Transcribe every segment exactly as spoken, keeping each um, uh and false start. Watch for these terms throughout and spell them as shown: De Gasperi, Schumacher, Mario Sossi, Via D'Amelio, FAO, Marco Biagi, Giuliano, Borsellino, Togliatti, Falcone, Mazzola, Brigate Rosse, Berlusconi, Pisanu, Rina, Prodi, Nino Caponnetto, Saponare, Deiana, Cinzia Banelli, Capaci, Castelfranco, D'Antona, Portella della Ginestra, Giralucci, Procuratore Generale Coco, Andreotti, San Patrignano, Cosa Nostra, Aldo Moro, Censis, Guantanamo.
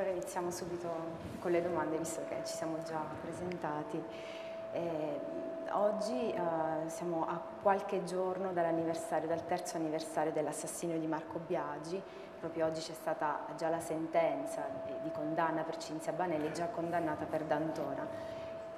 allora iniziamo subito con le domande, visto che ci siamo già presentati. Eh, oggi eh, siamo a qualche giorno dall'anniversario, dal terzo anniversario dell'assassinio di Marco Biagi. Proprio oggi c'è stata già la sentenza di condanna per Cinzia Banelli, già condannata per D'Antona.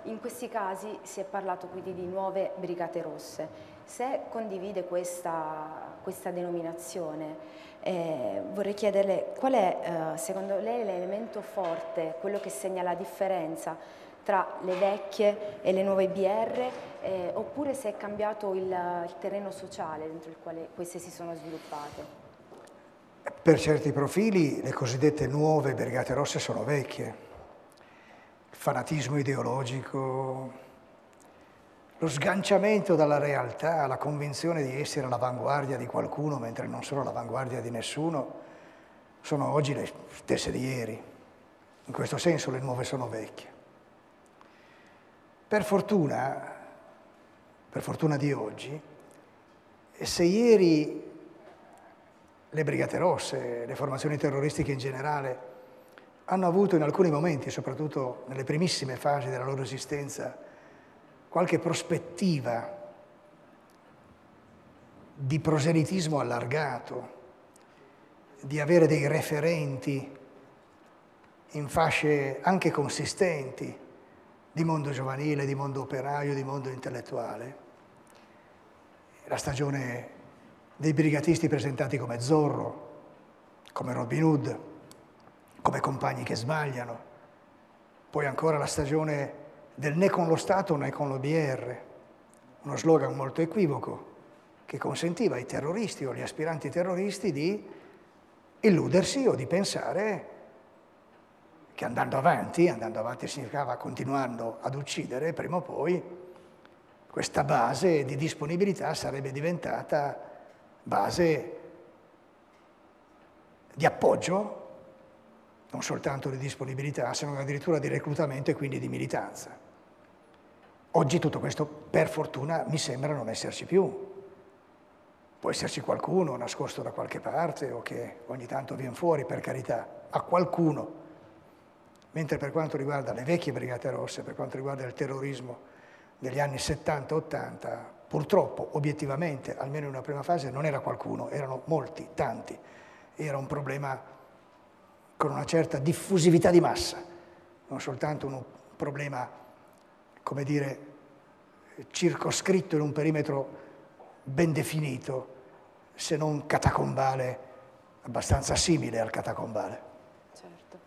In questi casi si è parlato quindi di nuove Brigate Rosse. Se condivide questa, questa denominazione, eh, vorrei chiederle qual è eh, secondo lei l'elemento forte, quello che segna la differenza tra le vecchie e le nuove B R, eh, oppure se è cambiato il, il terreno sociale dentro il quale queste si sono sviluppate. Per certi profili le cosiddette nuove Brigate Rosse sono vecchie, il fanatismo ideologico, lo sganciamento dalla realtà, la convinzione di essere all'avanguardia di qualcuno mentre non sono all'avanguardia di nessuno, sono oggi le stesse di ieri. In questo senso le nuove sono vecchie. Per fortuna, per fortuna di oggi, se ieri le Brigate Rosse, le formazioni terroristiche in generale, hanno avuto in alcuni momenti, soprattutto nelle primissime fasi della loro esistenza, qualche prospettiva di proselitismo allargato, di avere dei referenti in fasce anche consistenti di mondo giovanile, di mondo operaio, di mondo intellettuale. La stagione dei brigatisti presentati come Zorro, come Robin Hood, come compagni che sbagliano, poi ancora la stagione del né con lo Stato né con l'O B R, uno slogan molto equivoco che consentiva ai terroristi o agli aspiranti terroristi di illudersi o di pensare che andando avanti, andando avanti significava continuando ad uccidere, prima o poi questa base di disponibilità sarebbe diventata base di appoggio, non soltanto di disponibilità, se non addirittura di reclutamento e quindi di militanza. Oggi tutto questo, per fortuna, mi sembra non esserci più. Può esserci qualcuno nascosto da qualche parte o che ogni tanto viene fuori, per carità, a qualcuno. Mentre per quanto riguarda le vecchie Brigate Rosse, per quanto riguarda il terrorismo degli anni settanta ottanta, purtroppo, obiettivamente, almeno in una prima fase, non era qualcuno, erano molti, tanti. Era un problema con una certa diffusività di massa, non soltanto un problema, come dire, circoscritto in un perimetro ben definito, se non catacombale, abbastanza simile al catacombale. Certo.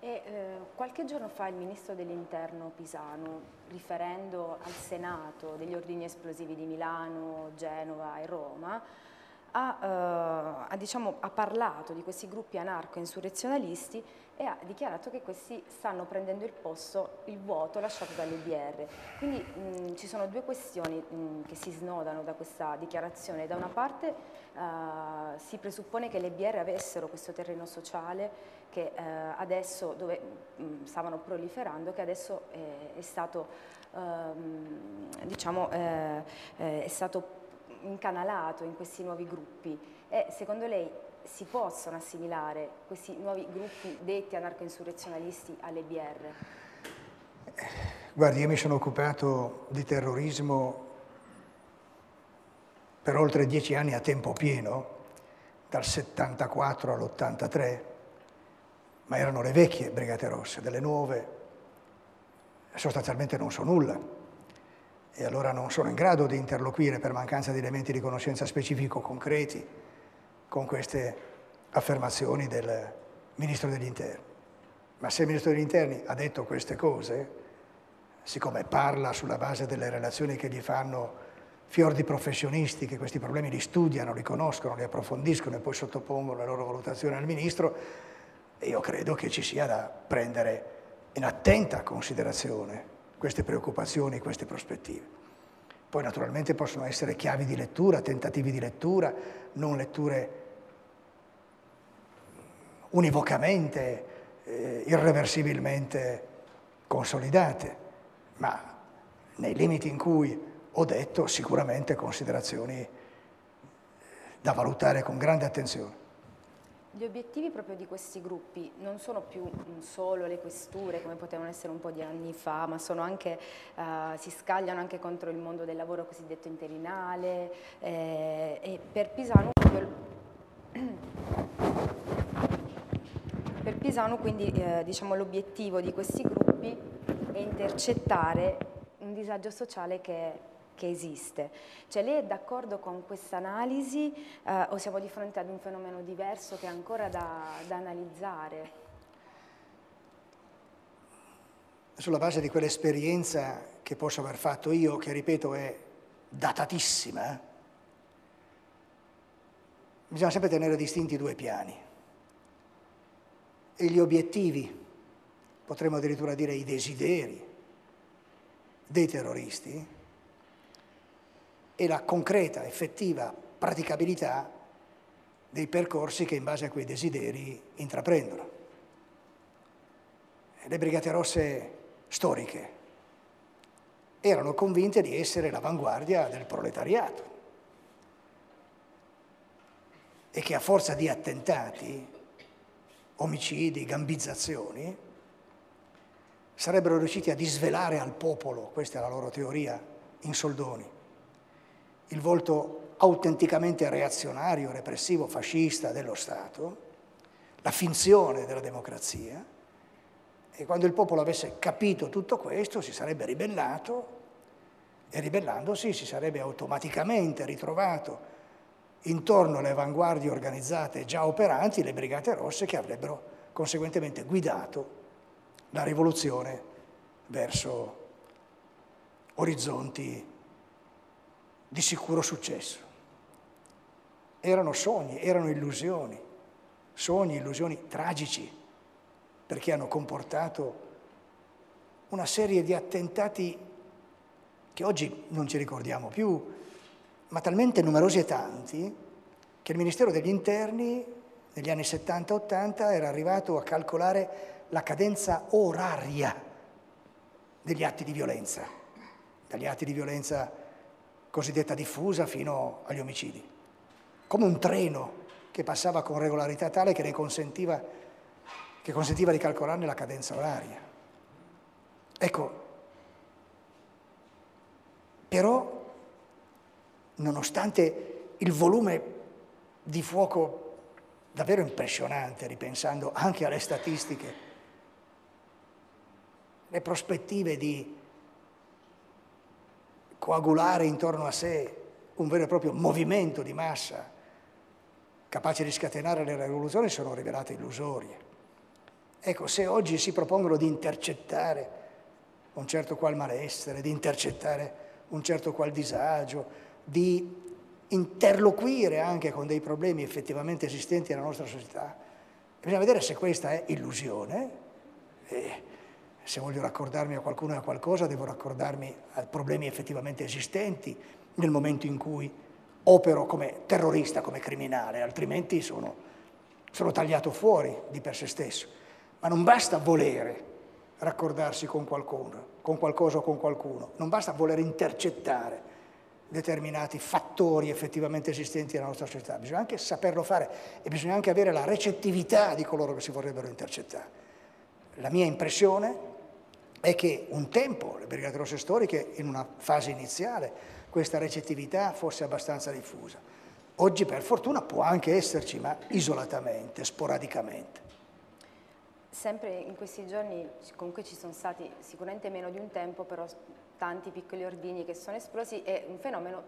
E, eh... Qualche giorno fa il ministro dell'Interno Pisano, riferendo al Senato degli ordini esplosivi di Milano, Genova e Roma, ha, eh, ha, diciamo, ha parlato di questi gruppi anarco-insurrezionalisti e ha dichiarato che questi stanno prendendo il posto, il vuoto lasciato dall'U D R. Quindi mh, ci sono due questioni mh, che si snodano da questa dichiarazione. Da una parte eh, si presuppone che le B R avessero questo terreno sociale che eh, adesso, dove mh, stavano proliferando, che adesso eh, è stato, eh, diciamo, eh, eh, è stato incanalato in questi nuovi gruppi. E secondo lei si possono assimilare questi nuovi gruppi detti anarco-insurrezionalisti alle B R? Guardi, io mi sono occupato di terrorismo per oltre dieci anni a tempo pieno, dal settantaquattro all'ottantatré, ma erano le vecchie Brigate Rosse, delle nuove sostanzialmente non so nulla, e allora non sono in grado di interloquire per mancanza di elementi di conoscenza specifico concreti con queste affermazioni del Ministro degli Interni. Ma se il Ministro degli Interni ha detto queste cose, siccome parla sulla base delle relazioni che gli fanno fior di professionisti che questi problemi li studiano, li conoscono, li approfondiscono e poi sottopongono la loro valutazione al Ministro, io credo che ci sia da prendere in attenta considerazione queste preoccupazioni, queste prospettive. Poi naturalmente possono essere chiavi di lettura, tentativi di lettura, non letture univocamente, eh, irreversibilmente consolidate, ma nei limiti in cui ho detto sicuramente considerazioni da valutare con grande attenzione. Gli obiettivi proprio di questi gruppi non sono più solo le questure come potevano essere un po' di anni fa, ma sono anche, eh, si scagliano anche contro il mondo del lavoro cosiddetto interinale eh, e per Pisanu, per Pisanu quindi eh, diciamo, l'obiettivo di questi gruppi è intercettare un disagio sociale che che esiste. Cioè, lei è d'accordo con questa analisi eh, o siamo di fronte ad un fenomeno diverso che è ancora da, da analizzare? Sulla base di quell'esperienza che posso aver fatto io, che ripeto è datatissima, bisogna sempre tenere distinti due piani. E gli obiettivi, potremmo addirittura dire i desideri dei terroristi, e la concreta, effettiva praticabilità dei percorsi che in base a quei desideri intraprendono. Le Brigate Rosse storiche erano convinte di essere l'avanguardia del proletariato e che a forza di attentati, omicidi, gambizzazioni, sarebbero riusciti a disvelare al popolo, questa è la loro teoria in soldoni, il volto autenticamente reazionario, repressivo, fascista dello Stato, la finzione della democrazia, e quando il popolo avesse capito tutto questo si sarebbe ribellato e ribellandosi si sarebbe automaticamente ritrovato intorno alle avanguardie organizzate già operanti, le Brigate Rosse, che avrebbero conseguentemente guidato la rivoluzione verso orizzonti di sicuro successo. Erano sogni, erano illusioni, sogni, illusioni tragici, perché hanno comportato una serie di attentati che oggi non ci ricordiamo più, ma talmente numerosi e tanti che il Ministero degli Interni negli anni settanta ottanta era arrivato a calcolare la cadenza oraria degli atti di violenza, dagli atti di violenza cosiddetta diffusa fino agli omicidi, come un treno che passava con regolarità tale che ne consentiva, che consentiva di calcolarne la cadenza oraria. Ecco, però, nonostante il volume di fuoco davvero impressionante, ripensando anche alle statistiche, le prospettive di coagulare intorno a sé un vero e proprio movimento di massa capace di scatenare le rivoluzioni sono rivelate illusorie. Ecco, se oggi si propongono di intercettare un certo qual malessere, di intercettare un certo qual disagio, di interloquire anche con dei problemi effettivamente esistenti nella nostra società, bisogna vedere se questa è illusione. E se voglio raccordarmi a qualcuno o a qualcosa, devo raccordarmi a problemi effettivamente esistenti nel momento in cui opero come terrorista, come criminale, altrimenti sono, sono tagliato fuori di per sé stesso. Ma non basta volere raccordarsi con qualcuno, con qualcosa o con qualcuno, non basta voler intercettare determinati fattori effettivamente esistenti nella nostra società, bisogna anche saperlo fare e bisogna anche avere la recettività di coloro che si vorrebbero intercettare. La mia impressione è che un tempo le Brigate Rosse storiche, in una fase iniziale, questa recettività fosse abbastanza diffusa. Oggi, per fortuna, può anche esserci, ma isolatamente, sporadicamente. Sempre in questi giorni, comunque ci sono stati sicuramente meno di un tempo, però tanti piccoli ordigni che sono esplosi, è un fenomeno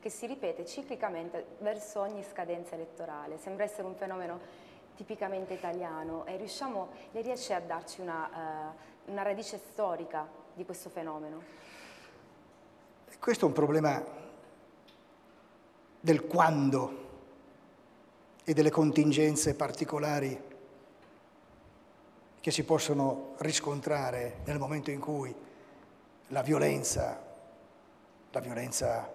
che si ripete ciclicamente verso ogni scadenza elettorale. Sembra essere un fenomeno tipicamente italiano, e riusciamo, lei riesce a darci una, uh, una radice storica di questo fenomeno? Questo è un problema del quando e delle contingenze particolari che si possono riscontrare nel momento in cui la violenza, la violenza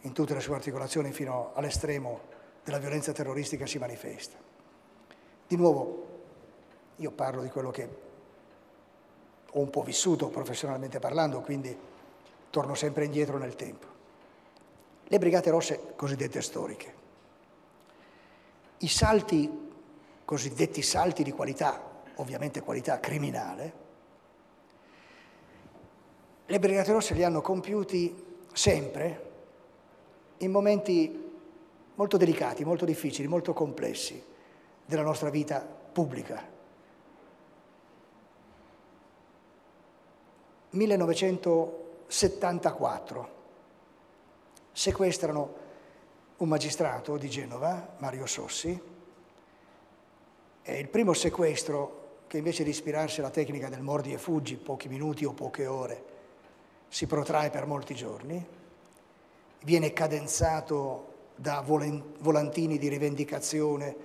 in tutte le sue articolazioni fino all'estremo della violenza terroristica si manifesta. Di nuovo, io parlo di quello che ho un po' vissuto professionalmente parlando, quindi torno sempre indietro nel tempo. Le Brigate Rosse cosiddette storiche. I salti cosiddetti salti di qualità, ovviamente qualità criminale, le Brigate Rosse li hanno compiuti sempre in momenti molto delicati, molto difficili, molto complessi della nostra vita pubblica. millenovecentosettantaquattro, sequestrano un magistrato di Genova, Mario Sossi, e il primo sequestro che invece di ispirarsi alla tecnica del mordi e fuggi, pochi minuti o poche ore, si protrae per molti giorni, viene cadenzato da volantini di rivendicazione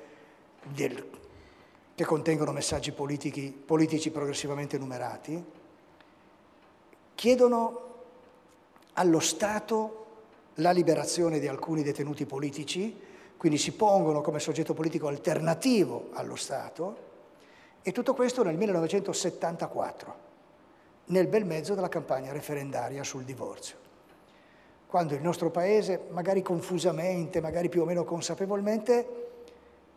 del, che contengono messaggi politici, politici progressivamente numerati, chiedono allo Stato la liberazione di alcuni detenuti politici, quindi si pongono come soggetto politico alternativo allo Stato, e tutto questo nel millenovecentosettantaquattro. Nel bel mezzo della campagna referendaria sul divorzio, quando il nostro Paese, magari confusamente, magari più o meno consapevolmente,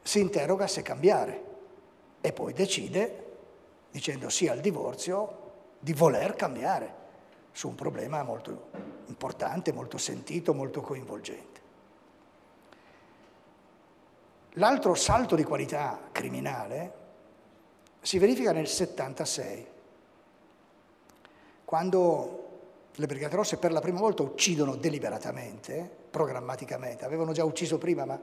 si interroga se cambiare e poi decide, dicendo sì al divorzio, di voler cambiare su un problema molto importante, molto sentito, molto coinvolgente. L'altro salto di qualità criminale si verifica nel settantasei, quando le Brigate Rosse per la prima volta uccidono deliberatamente, programmaticamente. Avevano già ucciso prima, ma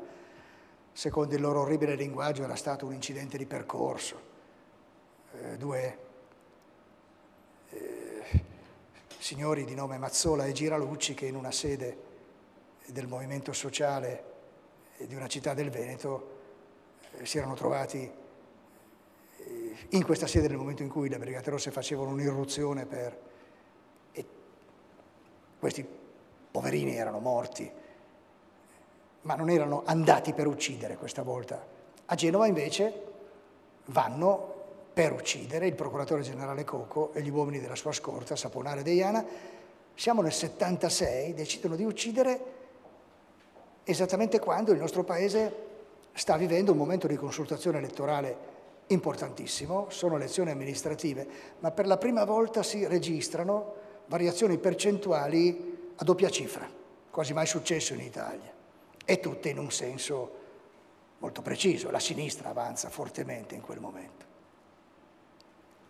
secondo il loro orribile linguaggio era stato un incidente di percorso. Eh, due eh, signori di nome Mazzola e Giralucci che in una sede del movimento sociale di una città del Veneto eh, si erano trovati eh, in questa sede nel momento in cui le Brigate Rosse facevano un'irruzione per... Questi poverini erano morti, ma non erano andati per uccidere questa volta. A Genova invece vanno per uccidere il procuratore generale Coco e gli uomini della sua scorta, Saponare e Deiana. Siamo nel settantasei, decidono di uccidere esattamente quando il nostro Paese sta vivendo un momento di consultazione elettorale importantissimo, sono elezioni amministrative, ma per la prima volta si registrano variazioni percentuali a doppia cifra, quasi mai successo in Italia, e tutte in un senso molto preciso. La sinistra avanza fortemente in quel momento.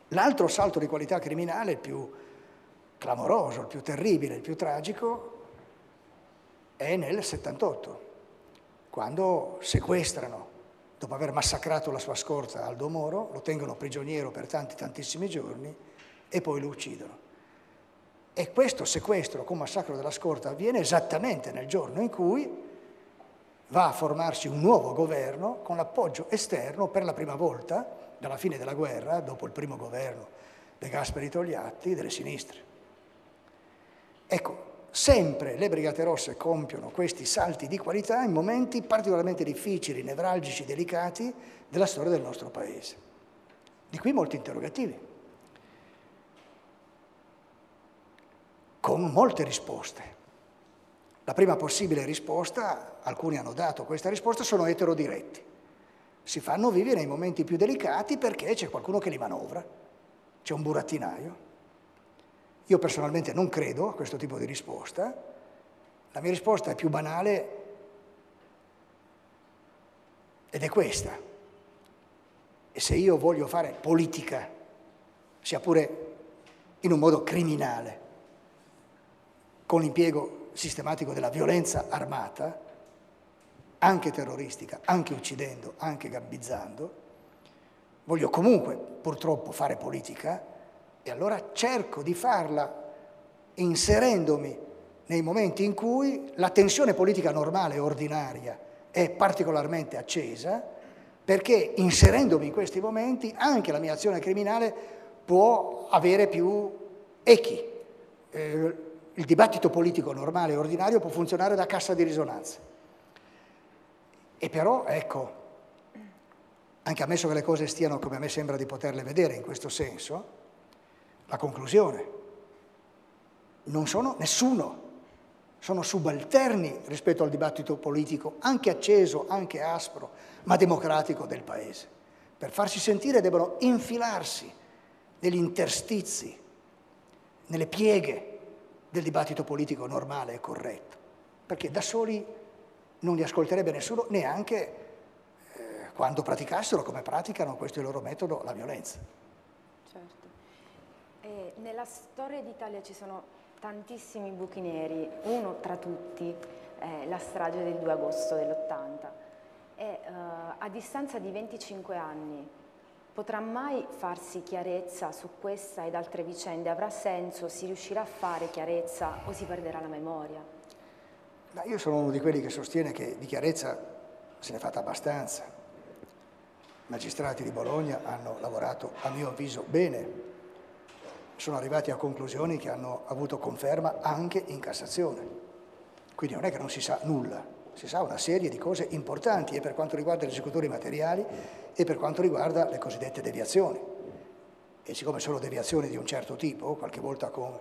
L'altro salto di qualità criminale, il più clamoroso, il più terribile, il più tragico, è nel settantotto, quando sequestrano, dopo aver massacrato la sua scorta, Aldo Moro, lo tengono prigioniero per tanti, tantissimi giorni e poi lo uccidono. E questo sequestro con massacro della scorta avviene esattamente nel giorno in cui va a formarsi un nuovo governo con l'appoggio esterno per la prima volta, dalla fine della guerra, dopo il primo governo De Gasperi Togliatti, delle sinistre. Ecco, sempre le Brigate Rosse compiono questi salti di qualità in momenti particolarmente difficili, nevralgici, delicati della storia del nostro Paese. Di qui molti interrogativi, con molte risposte. La prima possibile risposta, alcuni hanno dato questa risposta, sono eterodiretti. Si fanno vivere nei momenti più delicati perché c'è qualcuno che li manovra, c'è un burattinaio. Io personalmente non credo a questo tipo di risposta. La mia risposta è più banale ed è questa. E se io voglio fare politica, sia pure in un modo criminale, con l'impiego sistematico della violenza armata, anche terroristica, anche uccidendo, anche gabbizzando, voglio comunque purtroppo fare politica e allora cerco di farla inserendomi nei momenti in cui la tensione politica normale e ordinaria è particolarmente accesa, perché inserendomi in questi momenti anche la mia azione criminale può avere più echi. Eh, Il dibattito politico normale e ordinario può funzionare da cassa di risonanza. E però, ecco, anche ammesso che le cose stiano come a me sembra di poterle vedere in questo senso, la conclusione: non sono nessuno, sono subalterni rispetto al dibattito politico, anche acceso, anche aspro, ma democratico del Paese. per farsi sentire devono infilarsi negli interstizi, nelle pieghe del dibattito politico normale e corretto, perché da soli non li ascolterebbe nessuno, neanche eh, quando praticassero, come praticano, questo è il loro metodo, la violenza. Certo. E nella storia d'Italia ci sono tantissimi buchi neri, uno tra tutti è la strage del due agosto dell'ottanta. E uh, a distanza di venticinque anni potrà mai farsi chiarezza su questa ed altre vicende? Avrà senso? Si riuscirà a fare chiarezza o si perderà la memoria? Ma io sono uno di quelli che sostiene che di chiarezza se n'è fatta abbastanza. I magistrati di Bologna hanno lavorato, a mio avviso, bene. Sono arrivati a conclusioni che hanno avuto conferma anche in Cassazione. Quindi non è che non si sa nulla, si sa una serie di cose importanti, e per quanto riguarda gli esecutori materiali e per quanto riguarda le cosiddette deviazioni. E siccome sono deviazioni di un certo tipo, qualche volta con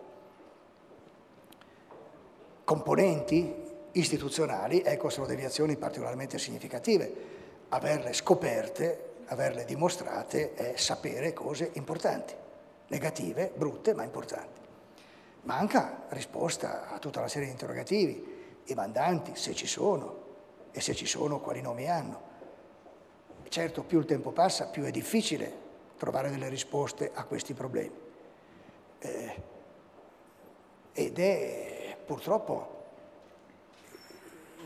componenti istituzionali, ecco, sono deviazioni particolarmente significative. Averle scoperte, averle dimostrate è sapere cose importanti. Negative, brutte, ma importanti. Manca risposta a tutta una serie di interrogativi, i mandanti, se ci sono, e se ci sono quali nomi hanno. Certo, più il tempo passa, più è difficile trovare delle risposte a questi problemi. Eh, ed è, purtroppo,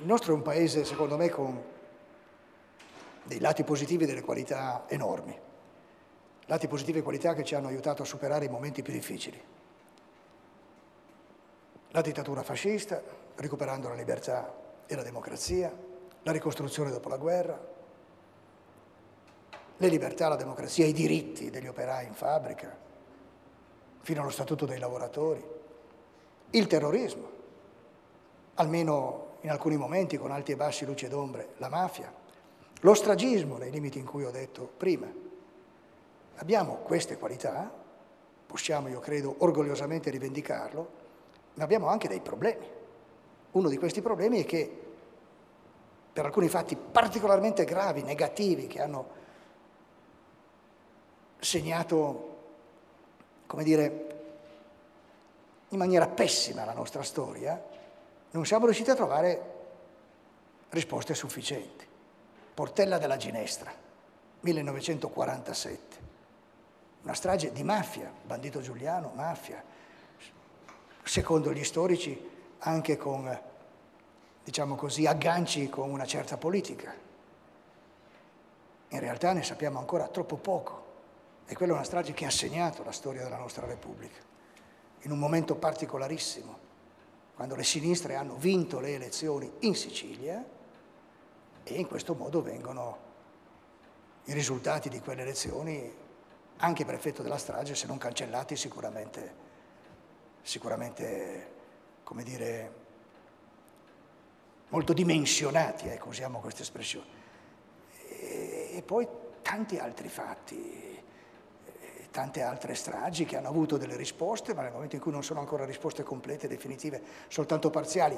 il nostro è un paese, secondo me, con dei lati positivi e delle qualità enormi. Lati positivi e qualità che ci hanno aiutato a superare i momenti più difficili. La dittatura fascista, recuperando la libertà e la democrazia, la ricostruzione dopo la guerra, le libertà, la democrazia, i diritti degli operai in fabbrica, fino allo statuto dei lavoratori, il terrorismo, almeno in alcuni momenti con alti e bassi, luci ed ombre, la mafia, lo stragismo nei limiti in cui ho detto prima. Abbiamo queste qualità, possiamo, io credo, orgogliosamente rivendicarlo, ma abbiamo anche dei problemi. Uno di questi problemi è che per alcuni fatti particolarmente gravi, negativi, che hanno segnato, come dire, in maniera pessima la nostra storia, non siamo riusciti a trovare risposte sufficienti. Portella della Ginestra, millenovecentoquarantasette. Una strage di mafia, bandito Giuliano, mafia, secondo gli storici anche con, diciamo così, agganci con una certa politica. In realtà ne sappiamo ancora troppo poco, e quella è una strage che ha segnato la storia della nostra Repubblica, in un momento particolarissimo, quando le sinistre hanno vinto le elezioni in Sicilia e in questo modo vengono i risultati di quelle elezioni anche per effetto della strage, se non cancellati, sicuramente, sicuramente, come dire, molto dimensionati, ecco, usiamo questa espressione. E, e poi tanti altri fatti, tante altre stragi che hanno avuto delle risposte, ma nel momento in cui non sono ancora risposte complete, definitive, soltanto parziali,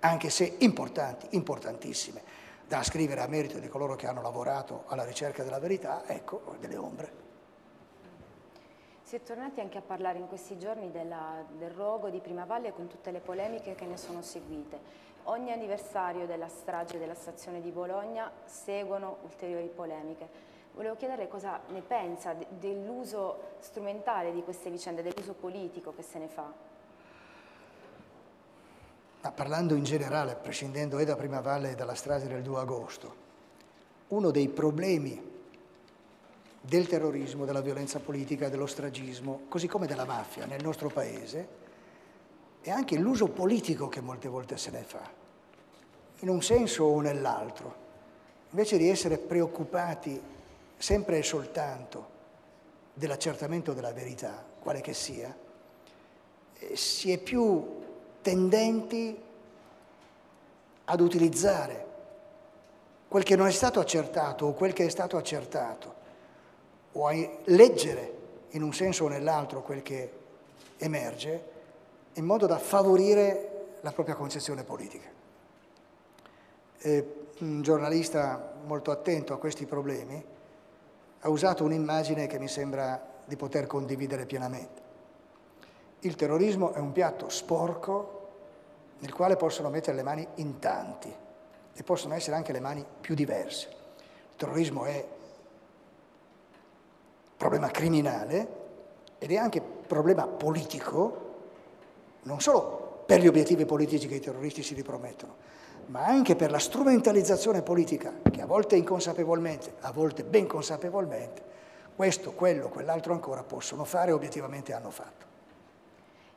anche se importanti, importantissime, da scrivere a merito di coloro che hanno lavorato alla ricerca della verità, ecco, delle ombre. Si è tornati anche a parlare in questi giorni della, del rogo di Primavalle, con tutte le polemiche che ne sono seguite. Ogni anniversario della strage della stazione di Bologna seguono ulteriori polemiche. Volevo chiedere cosa ne pensa de, dell'uso strumentale di queste vicende, dell'uso politico che se ne fa. Ma parlando in generale, prescindendo e da Primavalle e dalla strage del due agosto, uno dei problemi del terrorismo, della violenza politica, dello stragismo, così come della mafia nel nostro paese, e anche l'uso politico che molte volte se ne fa, in un senso o nell'altro. Invece di essere preoccupati sempre e soltanto dell'accertamento della verità, quale che sia, si è più tendenti ad utilizzare quel che non è stato accertato o quel che è stato accertato, o a leggere in un senso o nell'altro quel che emerge, in modo da favorire la propria concezione politica. E un giornalista molto attento a questi problemi ha usato un'immagine che mi sembra di poter condividere pienamente. Il terrorismo è un piatto sporco nel quale possono mettere le mani in tanti e possono essere anche le mani più diverse. Il terrorismo è un problema criminale ed è anche un problema politico, non solo per gli obiettivi politici che i terroristi si ripromettono, ma anche per la strumentalizzazione politica che a volte inconsapevolmente, a volte ben consapevolmente, questo, quello, quell'altro ancora possono fare e obiettivamente hanno fatto.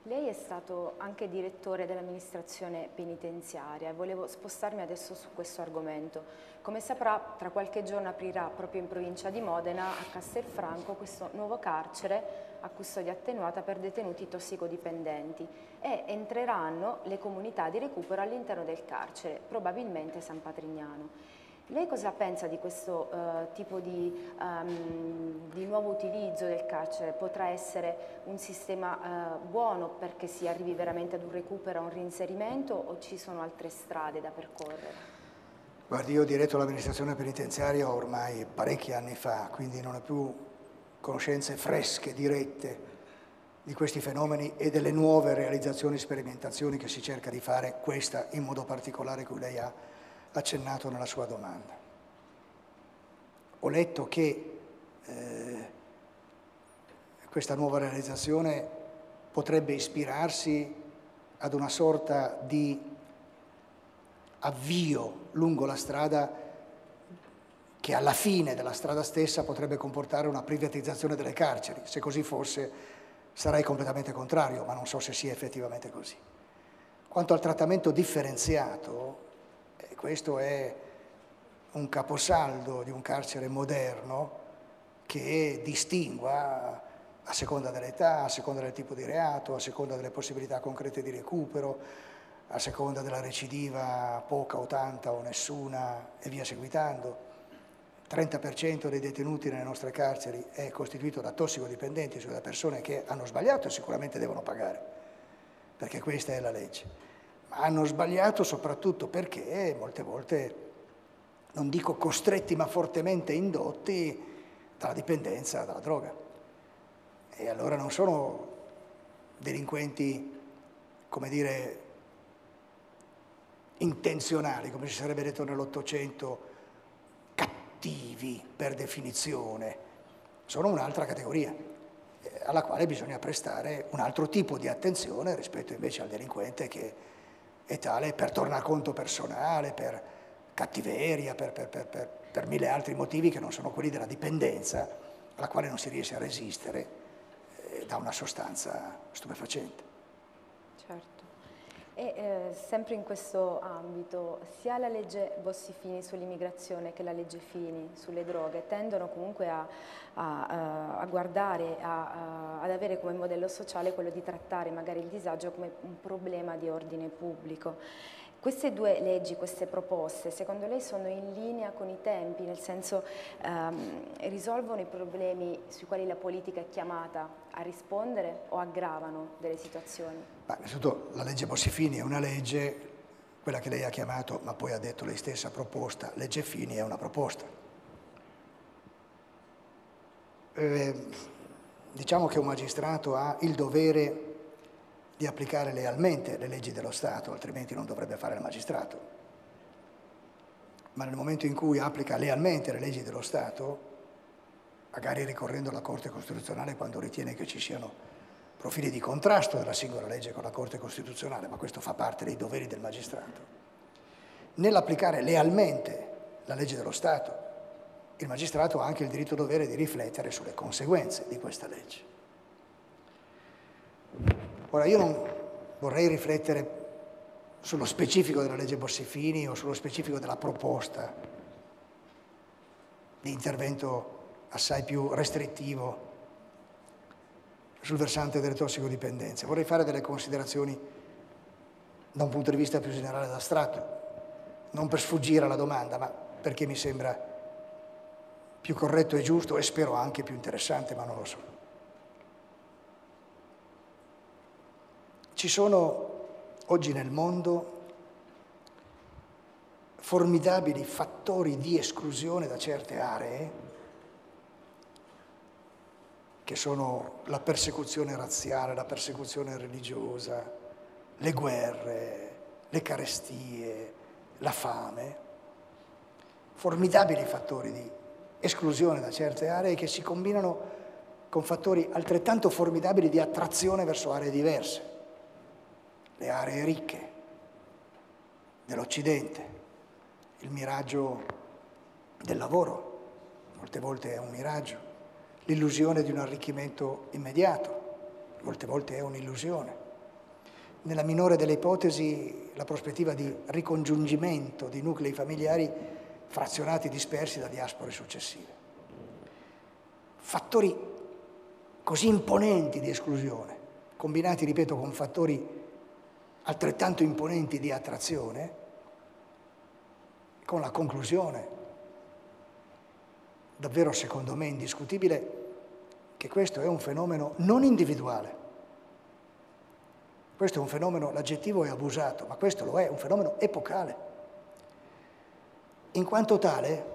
Lei è stato anche direttore dell'amministrazione penitenziaria e volevo spostarmi adesso su questo argomento. Come saprà, tra qualche giorno aprirà proprio in provincia di Modena, a Castelfranco, questo nuovo carcere a custodia attenuata per detenuti tossicodipendenti e entreranno le comunità di recupero all'interno del carcere, probabilmente San Patrignano. Lei cosa pensa di questo uh, tipo di, um, di nuovo utilizzo del carcere? Potrà essere un sistema uh, buono perché si arrivi veramente ad un recupero, a un reinserimento, o ci sono altre strade da percorrere? Guardi, io ho diretto l'amministrazione penitenziaria ormai parecchi anni fa, quindi non ho più conoscenze fresche, dirette, di questi fenomeni e delle nuove realizzazioni e sperimentazioni che si cerca di fare, questa in modo particolare cui lei ha accennato nella sua domanda. Ho letto che eh, questa nuova realizzazione potrebbe ispirarsi ad una sorta di avvio lungo la strada che alla fine della strada stessa potrebbe comportare una privatizzazione delle carceri. Se così fosse sarei completamente contrario, ma non so se sia effettivamente così. Quanto al trattamento differenziato, questo è un caposaldo di un carcere moderno che distingua a seconda dell'età, a seconda del tipo di reato, a seconda delle possibilità concrete di recupero, a seconda della recidiva poca o tanta o nessuna e via seguitando. Il trenta per cento dei detenuti nelle nostre carceri è costituito da tossicodipendenti, cioè da persone che hanno sbagliato e sicuramente devono pagare, perché questa è la legge. Ma hanno sbagliato soprattutto perché molte volte, non dico costretti, ma fortemente indotti dalla dipendenza, dalla droga. E allora non sono delinquenti, come dire, intenzionali, come si sarebbe detto nell'Ottocento, cattivi per definizione. Sono un'altra categoria alla quale bisogna prestare un altro tipo di attenzione rispetto invece al delinquente che è tale per tornaconto personale, per cattiveria, per, per, per, per, per mille altri motivi che non sono quelli della dipendenza, alla quale non si riesce a resistere eh, da una sostanza stupefacente. Certo. E eh, sempre in questo ambito, sia la legge Bossi-Fini sull'immigrazione che la legge Fini sulle droghe tendono comunque a, a, a guardare, a, a ad avere come modello sociale quello di trattare magari il disagio come un problema di ordine pubblico. Queste due leggi, queste proposte, secondo lei sono in linea con i tempi, nel senso ehm, risolvono i problemi sui quali la politica è chiamata a rispondere o aggravano delle situazioni? Beh, innanzitutto la legge Bossi-Fini è una legge, quella che lei ha chiamato, ma poi ha detto lei stessa, proposta, legge Fini è una proposta. Eh, Diciamo che un magistrato ha il dovere di applicare lealmente le leggi dello Stato, altrimenti non dovrebbe fare il magistrato. Ma nel momento in cui applica lealmente le leggi dello Stato, magari ricorrendo alla Corte Costituzionale quando ritiene che ci siano profili di contrasto della singola legge con la Corte Costituzionale, ma questo fa parte dei doveri del magistrato, nell'applicare lealmente la legge dello Stato, il magistrato ha anche il diritto-dovere di riflettere sulle conseguenze di questa legge. Ora, io non vorrei riflettere sullo specifico della legge Bossi-Fini o sullo specifico della proposta di intervento assai più restrittivo sul versante delle tossicodipendenze. Vorrei fare delle considerazioni da un punto di vista più generale ed astratto, non per sfuggire alla domanda, ma perché mi sembra più corretto e giusto e spero anche più interessante, ma non lo so. Ci sono oggi nel mondo formidabili fattori di esclusione da certe aree che sono la persecuzione razziale, la persecuzione religiosa, le guerre, le carestie, la fame, formidabili fattori di esclusione da certe aree che si combinano con fattori altrettanto formidabili di attrazione verso aree diverse, le aree ricche dell'Occidente, il miraggio del lavoro, molte volte è un miraggio, l'illusione di un arricchimento immediato, molte volte è un'illusione. Nella minore delle ipotesi, la prospettiva di ricongiungimento di nuclei familiari frazionati e dispersi da diaspore successive. Fattori così imponenti di esclusione, combinati, ripeto, con fattori altrettanto imponenti di attrazione, con la conclusione davvero secondo me indiscutibile che questo è un fenomeno non individuale. Questo è un fenomeno, l'aggettivo è abusato, ma questo lo è, un fenomeno epocale. In quanto tale,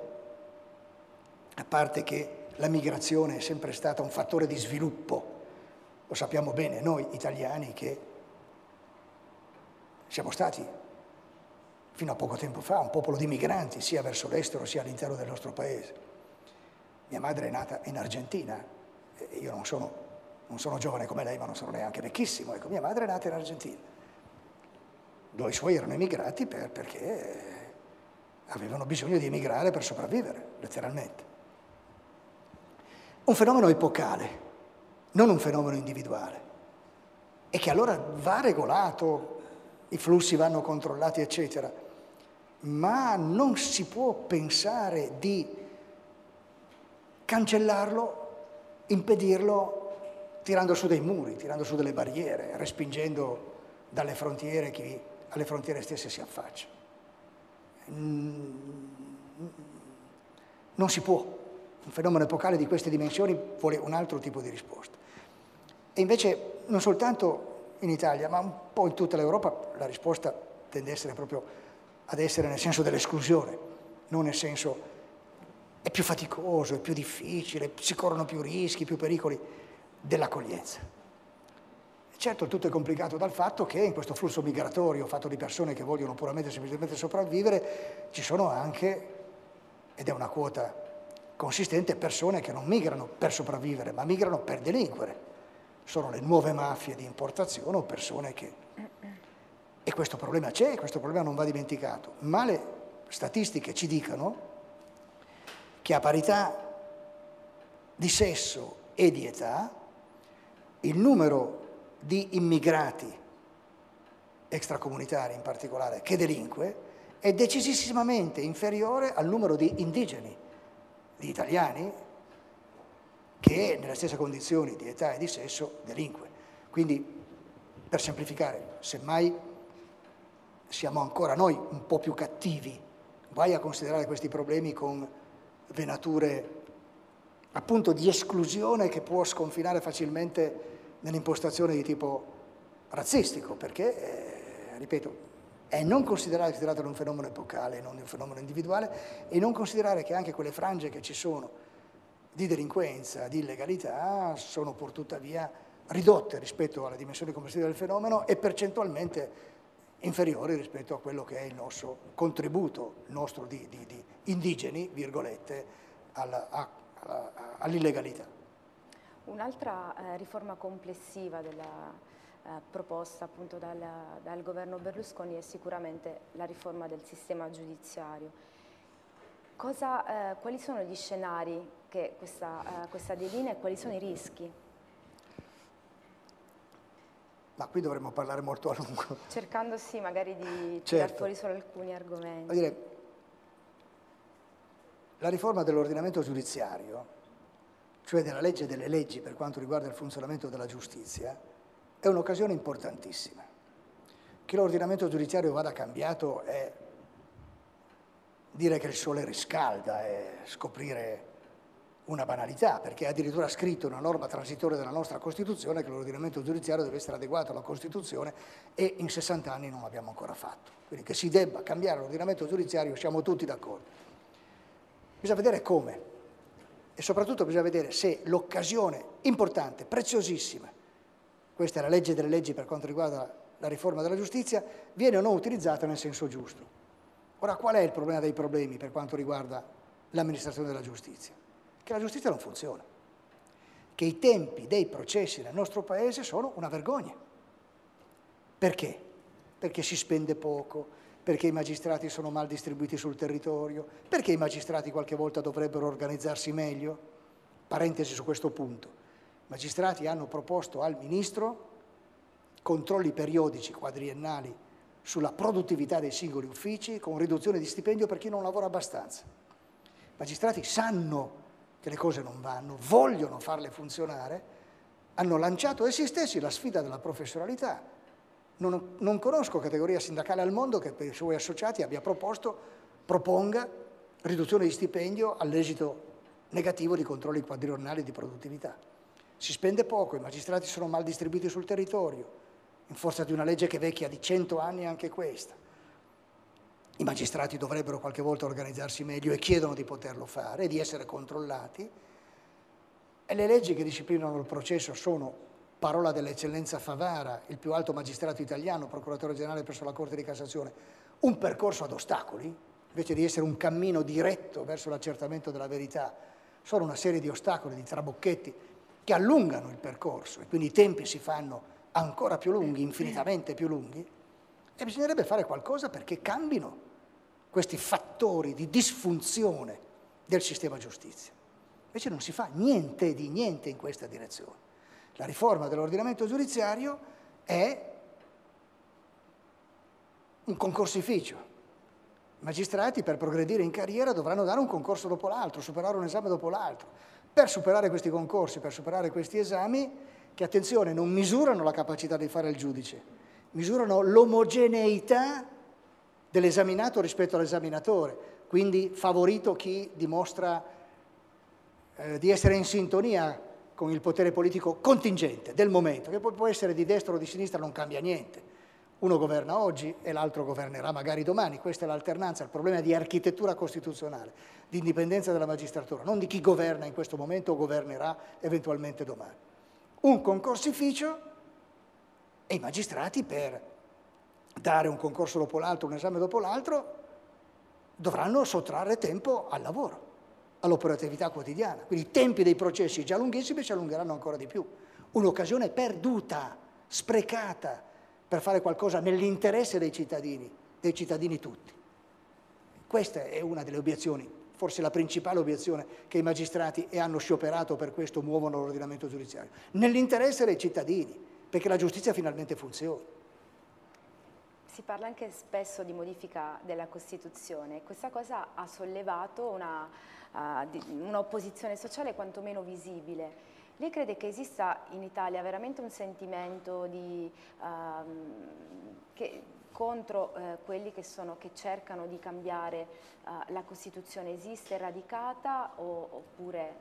a parte che la migrazione è sempre stata un fattore di sviluppo, lo sappiamo bene noi italiani che siamo stati fino a poco tempo fa un popolo di migranti sia verso l'estero sia all'interno del nostro paese. Mia madre è nata in Argentina, io non sono, non sono giovane come lei, ma non sono neanche vecchissimo, ecco, mia madre è nata in Argentina. I suoi erano emigrati per, perché avevano bisogno di emigrare per sopravvivere, letteralmente. Un fenomeno epocale, non un fenomeno individuale, e che allora va regolato, i flussi vanno controllati, eccetera, ma non si può pensare di cancellarlo, impedirlo, tirando su dei muri, tirando su delle barriere, respingendo dalle frontiere chi alle frontiere stesse si affaccia. Non si può. Un fenomeno epocale di queste dimensioni vuole un altro tipo di risposta. E invece non soltanto in Italia, ma un po' in tutta l'Europa, la risposta tende ad essere proprio ad essere nel senso dell'esclusione, non nel senso... È più faticoso, è più difficile, si corrono più rischi, più pericoli dell'accoglienza. Certo, tutto è complicato dal fatto che in questo flusso migratorio fatto di persone che vogliono puramente e semplicemente sopravvivere, ci sono anche, ed è una quota consistente, persone che non migrano per sopravvivere, ma migrano per delinquere. Sono le nuove mafie di importazione o persone che... E questo problema c'è, questo problema non va dimenticato, ma le statistiche ci dicono che a parità di sesso e di età il numero di immigrati extracomunitari in particolare che delinque è decisissimamente inferiore al numero di indigeni, di italiani che nelle stesse condizioni di età e di sesso delinque. Quindi, per semplificare, semmai siamo ancora noi un po' più cattivi, vai a considerare questi problemi con venature appunto di esclusione che può sconfinare facilmente nell'impostazione di tipo razzistico, perché, eh, ripeto, è non considerare che si tratta di un fenomeno epocale, non di un fenomeno individuale, e non considerare che anche quelle frange che ci sono di delinquenza, di illegalità, sono pur tuttavia ridotte rispetto alla dimensione complessiva del fenomeno e percentualmente inferiori rispetto a quello che è il nostro contributo nostro di, di, di indigeni, virgolette, all'illegalità. Un'altra eh, riforma complessiva della, eh, proposta appunto dal, dal governo Berlusconi è sicuramente la riforma del sistema giudiziario. Cosa, eh, quali sono gli scenari che questa, eh, questa delinea e quali sono i rischi? Ma qui dovremmo parlare molto a lungo. Cercando sì magari di certo. Tirare fuori solo alcuni argomenti. Vuol dire, la riforma dell'ordinamento giudiziario, cioè della legge delle leggi per quanto riguarda il funzionamento della giustizia, è un'occasione importantissima. Che l'ordinamento giudiziario vada cambiato è dire che il sole riscalda, è scoprire una banalità, perché è addirittura scritto una norma transitoria della nostra Costituzione che l'ordinamento giudiziario deve essere adeguato alla Costituzione e in sessanta anni non l'abbiamo ancora fatto. Quindi che si debba cambiare l'ordinamento giudiziario siamo tutti d'accordo. Bisogna vedere come. e soprattutto bisogna vedere se l'occasione importante, preziosissima, questa è la legge delle leggi per quanto riguarda la riforma della giustizia, viene o non utilizzata nel senso giusto. Ora, qual è il problema dei problemi per quanto riguarda l'amministrazione della giustizia? Che la giustizia non funziona, che i tempi dei processi nel nostro Paese sono una vergogna. Perché? Perché si spende poco, perché i magistrati sono mal distribuiti sul territorio, perché i magistrati qualche volta dovrebbero organizzarsi meglio. Parentesi su questo punto. I magistrati hanno proposto al Ministro controlli periodici quadriennali sulla produttività dei singoli uffici, con riduzione di stipendio per chi non lavora abbastanza. I magistrati sanno che le cose non vanno, vogliono farle funzionare, hanno lanciato essi stessi la sfida della professionalità. Non, non conosco categoria sindacale al mondo che per i suoi associati abbia proposto, proponga riduzione di stipendio all'esito negativo di controlli quadriennali di produttività. Si spende poco, i magistrati sono mal distribuiti sul territorio, in forza di una legge che è vecchia di cento anni anche questa. I magistrati dovrebbero qualche volta organizzarsi meglio e chiedono di poterlo fare e di essere controllati. E le leggi che disciplinano il processo sono, parola dell'eccellenza Favara, il più alto magistrato italiano, procuratore generale presso la Corte di Cassazione, un percorso ad ostacoli, invece di essere un cammino diretto verso l'accertamento della verità, sono una serie di ostacoli, di trabocchetti che allungano il percorso e quindi i tempi si fanno ancora più lunghi, infinitamente più lunghi, e bisognerebbe fare qualcosa perché cambino questi fattori di disfunzione del sistema giustizia. Invece non si fa niente di niente in questa direzione. La riforma dell'ordinamento giudiziario è un concorsificio. I magistrati per progredire in carriera dovranno dare un concorso dopo l'altro, superare un esame dopo l'altro. Per superare questi concorsi, per superare questi esami, che attenzione, non misurano la capacità di fare il giudice, misurano l'omogeneità dell'esaminato rispetto all'esaminatore, quindi favorito chi dimostra eh, di essere in sintonia con il potere politico contingente del momento, che può essere di destra o di sinistra, non cambia niente. Uno governa oggi e l'altro governerà magari domani, questa è l'alternanza, il problema è di architettura costituzionale, di indipendenza della magistratura, non di chi governa in questo momento o governerà eventualmente domani. Un concorsificio e i magistrati per dare un concorso dopo l'altro, un esame dopo l'altro, dovranno sottrarre tempo al lavoro, all'operatività quotidiana. Quindi i tempi dei processi già lunghissimi si allungheranno ancora di più. Un'occasione perduta, sprecata, per fare qualcosa nell'interesse dei cittadini, dei cittadini tutti. Questa è una delle obiezioni. Forse la principale obiezione che i magistrati, e hanno scioperato per questo, muovono l'ordinamento giudiziario, nell'interesse dei cittadini, perché la giustizia finalmente funziona. Si parla anche spesso di modifica della Costituzione, questa cosa ha sollevato un'opposizione uh, sociale quantomeno visibile. Lei crede che esista in Italia veramente un sentimento di, uh, che, contro eh, quelli che, sono, che cercano di cambiare eh, la Costituzione? Esiste, radicata, o, oppure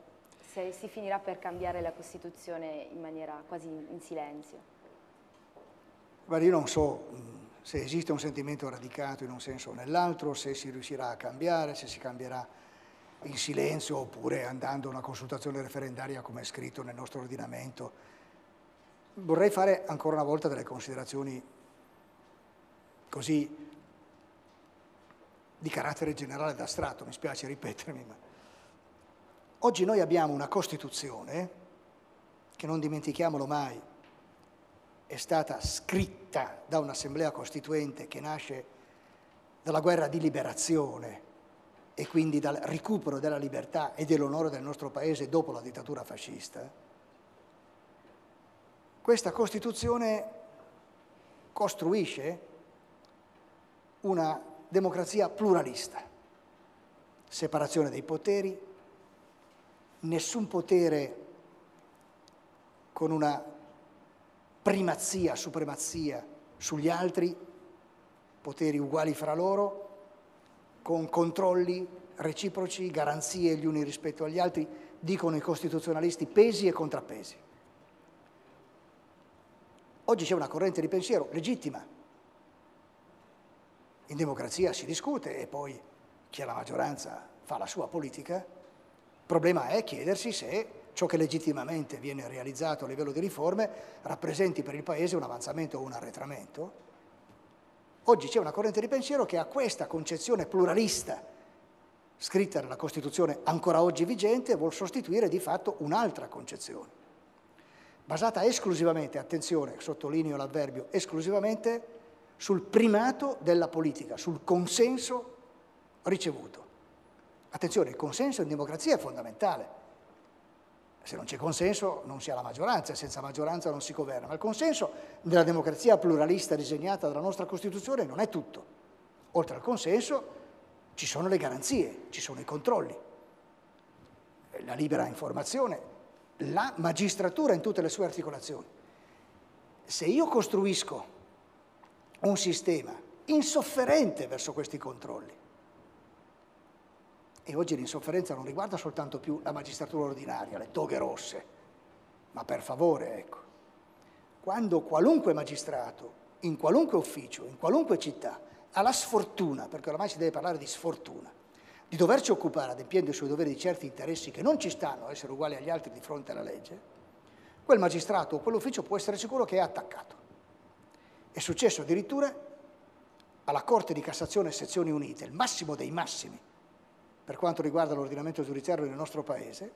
se si finirà per cambiare la Costituzione in maniera quasi in, in silenzio? Ma io non so mh, se esiste un sentimento radicato in un senso o nell'altro, se si riuscirà a cambiare, se si cambierà in silenzio oppure andando a una consultazione referendaria come è scritto nel nostro ordinamento. Vorrei fare ancora una volta delle considerazioni così di carattere generale ed astratto, mi spiace ripetermi, ma oggi noi abbiamo una Costituzione che, non dimentichiamolo mai, è stata scritta da un'assemblea costituente che nasce dalla guerra di liberazione e quindi dal recupero della libertà e dell'onore del nostro Paese dopo la dittatura fascista. Questa Costituzione costruisce una democrazia pluralista, separazione dei poteri, nessun potere con una primazia, supremazia sugli altri, poteri uguali fra loro, con controlli reciproci, garanzie gli uni rispetto agli altri, dicono i costituzionalisti, pesi e contrappesi. Oggi c'è una corrente di pensiero legittima. In democrazia si discute e poi chi ha la maggioranza fa la sua politica, Il problema è chiedersi se ciò che legittimamente viene realizzato a livello di riforme rappresenti per il Paese un avanzamento o un arretramento. Oggi c'è una corrente di pensiero che ha questa concezione pluralista scritta nella Costituzione ancora oggi vigente e vuol sostituire di fatto un'altra concezione, basata esclusivamente, attenzione, sottolineo l'avverbio, esclusivamente sul primato della politica, sul consenso ricevuto. Attenzione, il consenso in democrazia è fondamentale. Se non c'è consenso non si ha la maggioranza, senza maggioranza non si governa, ma il consenso nella democrazia pluralista disegnata dalla nostra Costituzione non è tutto. Oltre al consenso ci sono le garanzie, ci sono i controlli, la libera informazione, la magistratura in tutte le sue articolazioni. Se io costruisco un sistema insofferente verso questi controlli, e oggi l'insofferenza non riguarda soltanto più la magistratura ordinaria, le toghe rosse, ma per favore, ecco, quando qualunque magistrato, in qualunque ufficio, in qualunque città, ha la sfortuna, perché oramai si deve parlare di sfortuna, di doverci occupare, adempiendo i suoi doveri, di certi interessi che non ci stanno a essere uguali agli altri di fronte alla legge, quel magistrato o quell'ufficio può essere sicuro che è attaccato. È successo addirittura alla Corte di Cassazione Sezioni Unite, il massimo dei massimi, per quanto riguarda l'ordinamento giudiziario del nostro Paese,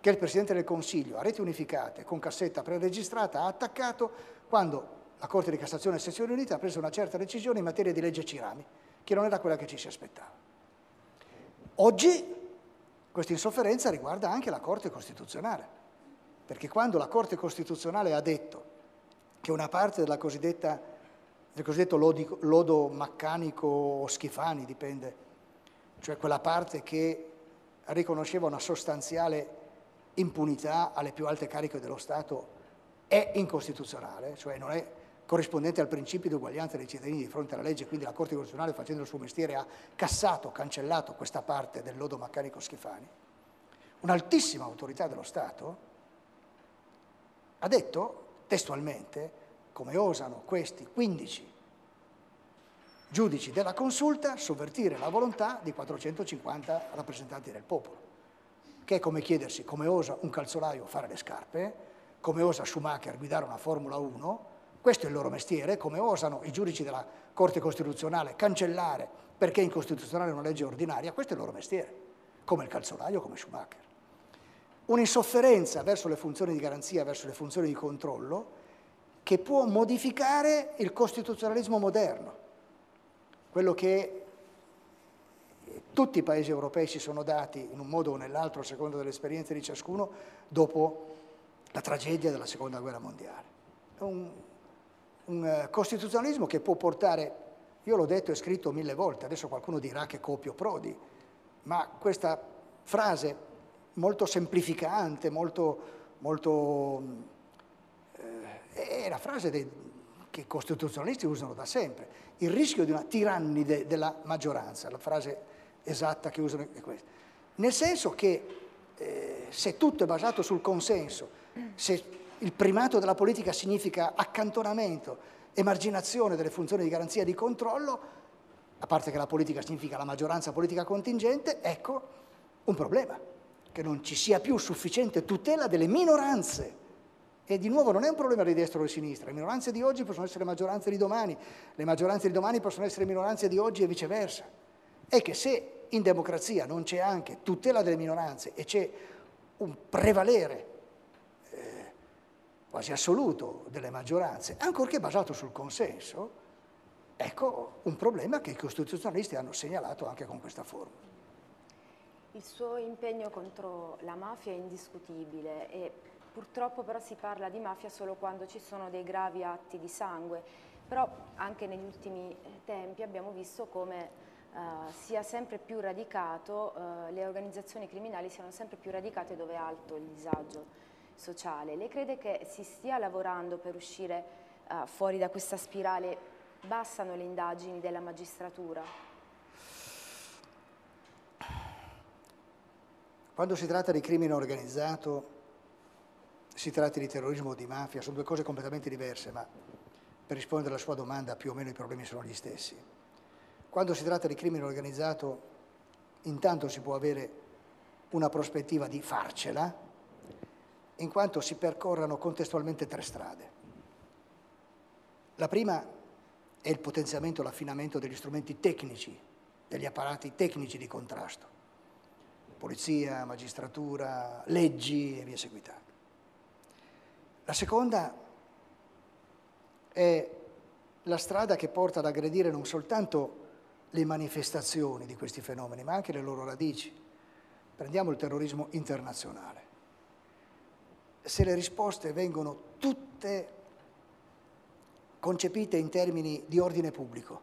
che il Presidente del Consiglio a reti unificate con cassetta preregistrata ha attaccato quando la Corte di Cassazione e Sezioni Unite ha preso una certa decisione in materia di legge Cirami, che non era quella che ci si aspettava. Oggi questa insofferenza riguarda anche la Corte Costituzionale, perché quando la Corte Costituzionale ha detto che una parte della cosiddetta, del cosiddetto lodo, lodo Maccanico-Schifani, dipende, cioè quella parte che riconosceva una sostanziale impunità alle più alte cariche dello Stato, è incostituzionale, cioè non è corrispondente al principio di uguaglianza dei cittadini di fronte alla legge, quindi la Corte Costituzionale, facendo il suo mestiere, ha cassato, cancellato questa parte del lodo Maccanico-Schifani. Un'altissima autorità dello Stato ha detto testualmente, come osano questi quindici giudici della consulta sovvertire la volontà di quattrocentocinquanta rappresentanti del popolo, che è come chiedersi come osa un calzolaio fare le scarpe, come osa Schumacher guidare una Formula uno, questo è il loro mestiere, come osano i giudici della Corte Costituzionale cancellare perché è incostituzionale una legge ordinaria, questo è il loro mestiere, come il calzolaio, come Schumacher. Un'insofferenza verso le funzioni di garanzia, verso le funzioni di controllo, che può modificare il costituzionalismo moderno, quello che tutti i paesi europei si sono dati in un modo o nell'altro, a seconda delle esperienze di ciascuno, dopo la tragedia della Seconda Guerra Mondiale. Un, un uh, costituzionalismo che può portare, io l'ho detto e scritto mille volte, adesso qualcuno dirà che copio Prodi, ma questa frase molto semplificante, molto, molto eh, è la frase dei... che i costituzionalisti usano da sempre, il rischio di una tirannide della maggioranza, la frase esatta che usano è questa, nel senso che eh, se tutto è basato sul consenso, se il primato della politica significa accantonamento, emarginazione delle funzioni di garanzia e di controllo, a parte che la politica significa la maggioranza politica contingente, ecco un problema, che non ci sia più sufficiente tutela delle minoranze. E di nuovo non è un problema di destra o di sinistra, le minoranze di oggi possono essere maggioranze di domani, le maggioranze di domani possono essere minoranze di oggi e viceversa. È che se in democrazia non c'è anche tutela delle minoranze e c'è un prevalere eh, quasi assoluto delle maggioranze, ancorché basato sul consenso, ecco un problema che i costituzionalisti hanno segnalato anche con questa formula. Il suo impegno contro la mafia è indiscutibile e purtroppo però si parla di mafia solo quando ci sono dei gravi atti di sangue, però anche negli ultimi tempi abbiamo visto come eh, sia sempre più radicato, eh, le organizzazioni criminali siano sempre più radicate dove è alto il disagio sociale. Lei crede che si stia lavorando per uscire eh, fuori da questa spirale? Bastano le indagini della magistratura? Quando si tratta di crimine organizzato, si tratta di terrorismo o di mafia, sono due cose completamente diverse, ma per rispondere alla sua domanda più o meno i problemi sono gli stessi. Quando si tratta di crimine organizzato, intanto si può avere una prospettiva di farcela, in quanto si percorrano contestualmente tre strade. La prima è il potenziamento e l'affinamento degli strumenti tecnici, degli apparati tecnici di contrasto, polizia, magistratura, leggi e via seguita. La seconda è la strada che porta ad aggredire non soltanto le manifestazioni di questi fenomeni, ma anche le loro radici. Prendiamo il terrorismo internazionale. Se le risposte vengono tutte concepite in termini di ordine pubblico,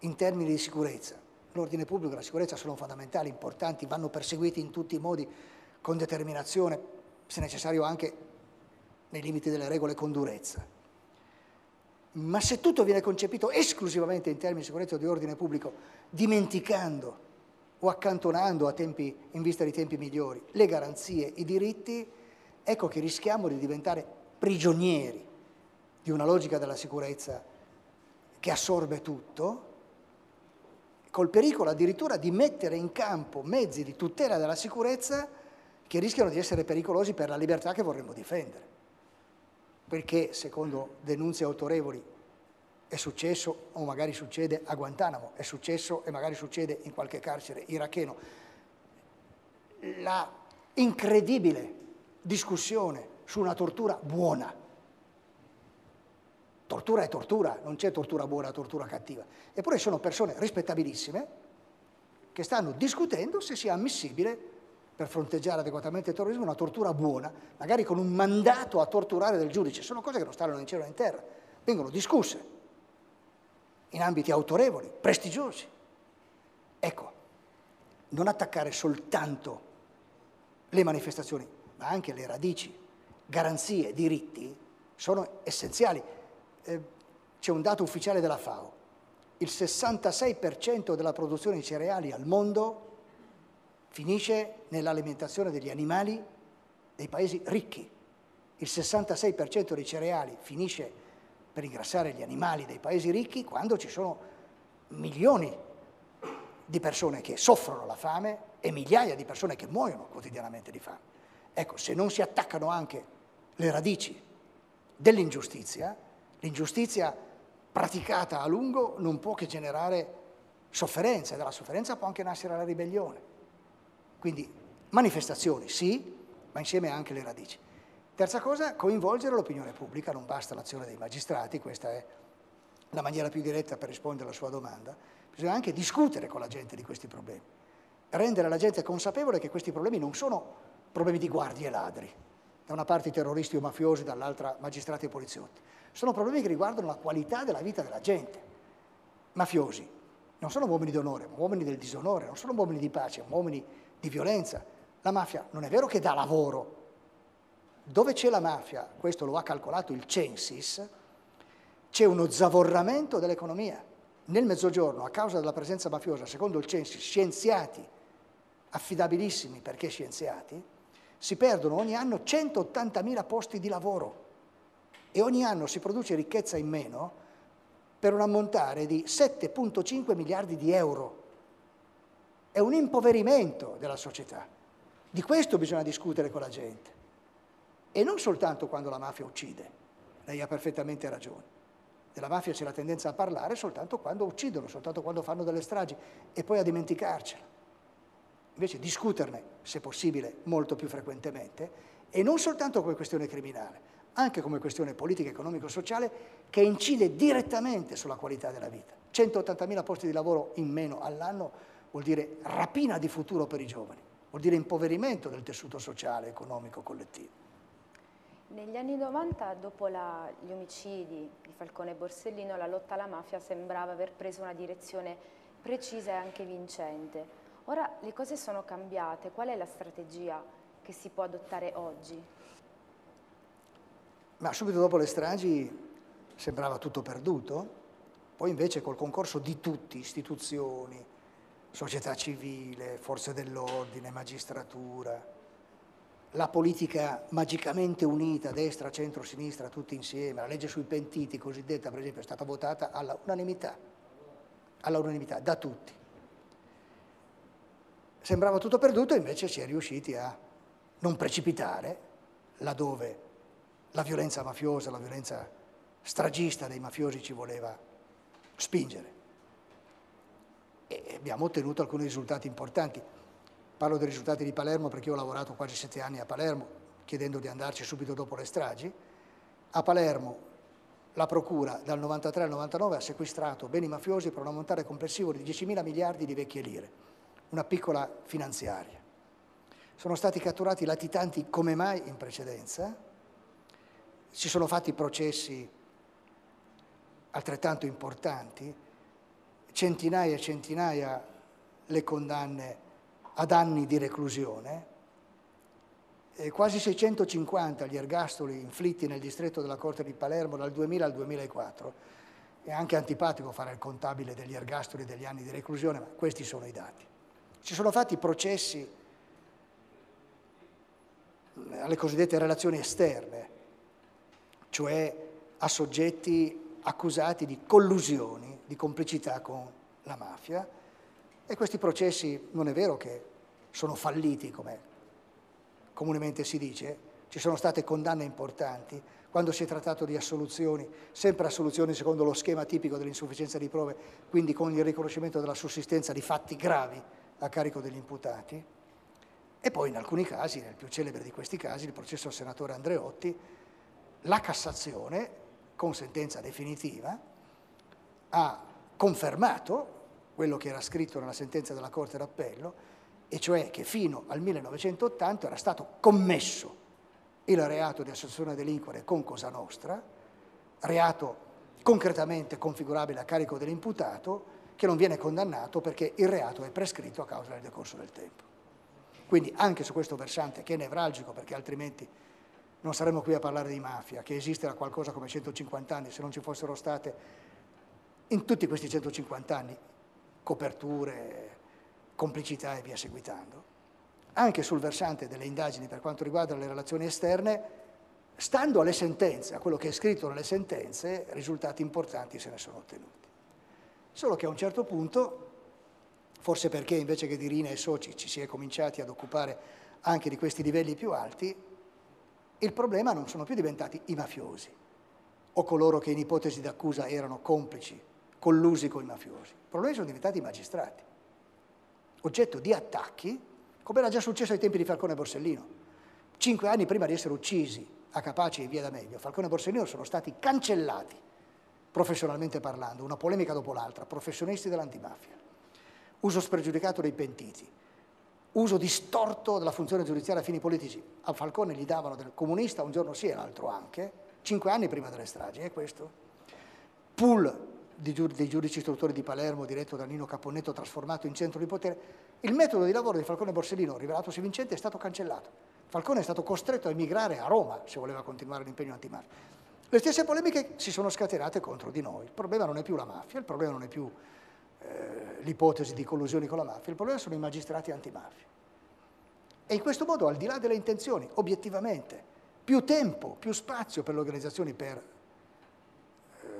in termini di sicurezza, l'ordine pubblico e la sicurezza sono fondamentali, importanti, vanno perseguiti in tutti i modi, con determinazione, se necessario anche nei limiti delle regole, con durezza. Ma se tutto viene concepito esclusivamente in termini di sicurezza o di ordine pubblico, dimenticando o accantonando a tempi, in vista di tempi migliori, le garanzie, i diritti, ecco che rischiamo di diventare prigionieri di una logica della sicurezza che assorbe tutto, col pericolo addirittura di mettere in campo mezzi di tutela della sicurezza che rischiano di essere pericolosi per la libertà che vorremmo difendere. Perché, secondo denunce autorevoli, è successo o magari succede a Guantanamo, è successo e magari succede in qualche carcere iracheno, la incredibile discussione su una tortura buona. Tortura è tortura, non c'è tortura buona, tortura cattiva. Eppure sono persone rispettabilissime che stanno discutendo se sia ammissibile, per fronteggiare adeguatamente il terrorismo, una tortura buona, magari con un mandato a torturare del giudice. Sono cose che non stanno né in cielo né in terra, vengono discusse in ambiti autorevoli, prestigiosi. Ecco, non attaccare soltanto le manifestazioni, ma anche le radici, garanzie, diritti, sono essenziali. Eh, c'è un dato ufficiale della FAO, il sessantasei per cento della produzione di cereali al mondo finisce nell'alimentazione degli animali dei paesi ricchi. Il sessantasei per cento dei cereali finisce per ingrassare gli animali dei paesi ricchi, quando ci sono milioni di persone che soffrono la fame e migliaia di persone che muoiono quotidianamente di fame. Ecco, se non si attaccano anche le radici dell'ingiustizia, l'ingiustizia praticata a lungo non può che generare sofferenza, e dalla sofferenza può anche nascere la ribellione. Quindi manifestazioni sì, ma insieme anche le radici. Terza cosa, coinvolgere l'opinione pubblica, non basta l'azione dei magistrati, questa è la maniera più diretta per rispondere alla sua domanda, bisogna anche discutere con la gente di questi problemi, rendere la gente consapevole che questi problemi non sono problemi di guardie e ladri, da una parte terroristi o mafiosi, dall'altra magistrati e poliziotti, sono problemi che riguardano la qualità della vita della gente. Mafiosi non sono uomini d'onore, ma uomini del disonore, non sono uomini di pace, ma uomini di violenza. La mafia non è vero che dà lavoro. Dove c'è la mafia, questo lo ha calcolato il Censis, c'è uno zavorramento dell'economia. Nel Mezzogiorno, a causa della presenza mafiosa, secondo il Censis, scienziati, affidabilissimi perché scienziati, si perdono ogni anno centottantamila posti di lavoro e ogni anno si produce ricchezza in meno per un ammontare di sette virgola cinque miliardi di euro. È un impoverimento della società. Di questo bisogna discutere con la gente. E non soltanto quando la mafia uccide. Lei ha perfettamente ragione. Della mafia c'è la tendenza a parlare soltanto quando uccidono, soltanto quando fanno delle stragi e poi a dimenticarcela. Invece discuterne, se possibile, molto più frequentemente, e non soltanto come questione criminale, anche come questione politica, economico-sociale, che incide direttamente sulla qualità della vita. centottantamila posti di lavoro in meno all'anno vuol dire rapina di futuro per i giovani, vuol dire impoverimento del tessuto sociale, economico, collettivo. Negli anni novanta, dopo la, gli omicidi di Falcone e Borsellino, la lotta alla mafia sembrava aver preso una direzione precisa e anche vincente. Ora le cose sono cambiate, qual è la strategia che si può adottare oggi? Ma subito dopo le stragi sembrava tutto perduto, poi invece col concorso di tutti, istituzioni, società civile, forze dell'ordine, magistratura, la politica magicamente unita, destra, centro, sinistra, tutti insieme, la legge sui pentiti cosiddetta, per esempio, è stata votata alla unanimità, alla unanimità da tutti. sembrava tutto perduto, invece si è riusciti a non precipitare laddove la violenza mafiosa, la violenza stragista dei mafiosi ci voleva spingere. E abbiamo ottenuto alcuni risultati importanti. Parlo dei risultati di Palermo perché io ho lavorato quasi sette anni a Palermo, chiedendo di andarci subito dopo le stragi. A Palermo la procura dal novantatré al novantanove ha sequestrato beni mafiosi per un ammontare complessivo di diecimila miliardi di vecchie lire, una piccola finanziaria. Sono stati catturati latitanti come mai in precedenza, si sono fatti processi altrettanto importanti, centinaia e centinaia le condanne ad anni di reclusione, e quasi seicentocinquanta gli ergastoli inflitti nel distretto della Corte di Palermo dal duemila al duemilaquattro. È anche antipatico fare il contabile degli ergastoli degli anni di reclusione, ma questi sono i dati. Ci sono fatti processi alle cosiddette relazioni esterne, cioè a soggetti accusati di collusioni, di complicità con la mafia, e questi processi non è vero che sono falliti come comunemente si dice, ci sono state condanne importanti, quando si è trattato di assoluzioni, sempre assoluzioni secondo lo schema tipico dell'insufficienza di prove, quindi con il riconoscimento della sussistenza di fatti gravi a carico degli imputati, e poi in alcuni casi, nel più celebre di questi casi, il processo al senatore Andreotti, la Cassazione, con sentenza definitiva, ha confermato quello che era scritto nella sentenza della Corte d'Appello, e cioè che fino al millenovecentottanta era stato commesso il reato di associazione a delinquere con Cosa Nostra, reato concretamente configurabile a carico dell'imputato, che non viene condannato perché il reato è prescritto a causa del decorso del tempo. Quindi anche su questo versante, che è nevralgico, perché altrimenti non saremmo qui a parlare di mafia, che esiste da qualcosa come centocinquanta anni, se non ci fossero state in tutti questi centocinquanta anni coperture, complicità e via seguitando. Anche sul versante delle indagini per quanto riguarda le relazioni esterne, stando alle sentenze, a quello che è scritto nelle sentenze, risultati importanti se ne sono ottenuti. Solo che a un certo punto, forse perché invece che di Rina e soci ci si è cominciati ad occupare anche di questi livelli più alti, il problema non sono più diventati i mafiosi o coloro che in ipotesi d'accusa erano complici, collusi con i mafiosi. Il problema sono diventati i magistrati, oggetto di attacchi, come era già successo ai tempi di Falcone e Borsellino. Cinque anni prima di essere uccisi a Capaci e in Via D'Amelio, Falcone e Borsellino sono stati cancellati, professionalmente parlando, una polemica dopo l'altra, professionisti dell'antimafia, uso spregiudicato dei pentiti, uso distorto della funzione giudiziaria a fini politici. A Falcone gli davano del comunista un giorno sì e l'altro anche, cinque anni prima delle stragi, è questo? Pool dei giudici istruttori di Palermo, diretto da Nino Caponnetto, trasformato in centro di potere. Il metodo di lavoro di Falcone e Borsellino, rivelatosi vincente, è stato cancellato. Falcone è stato costretto a emigrare a Roma se voleva continuare l'impegno antimafia. Le stesse polemiche si sono scatenate contro di noi. Il problema non è più la mafia, il problema non è più eh, l'ipotesi di collusioni con la mafia, il problema sono i magistrati antimafia. E in questo modo, al di là delle intenzioni, obiettivamente, più tempo, più spazio per le organizzazioni per